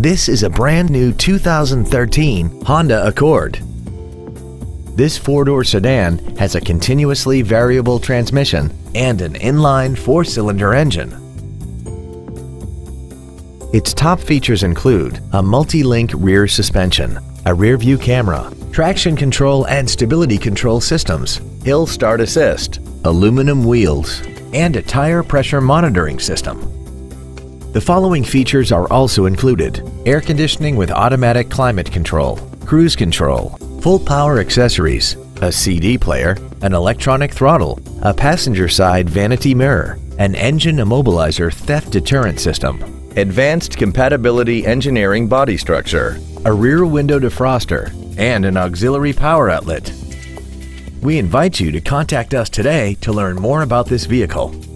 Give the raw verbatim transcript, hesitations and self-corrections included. This is a brand new two thousand thirteen Honda Accord. This four-door sedan has a continuously variable transmission and an inline four-cylinder engine. Its top features include a multi-link rear suspension, a rear-view camera, traction control and stability control systems, hill start assist, aluminum wheels, and a tire pressure monitoring system. The following features are also included: air conditioning with automatic climate control, cruise control, full power accessories, a C D player, an electronic throttle, a passenger side vanity mirror, an engine immobilizer theft deterrent system, advanced compatibility engineering body structure, a rear window defroster, and an auxiliary power outlet. We invite you to contact us today to learn more about this vehicle.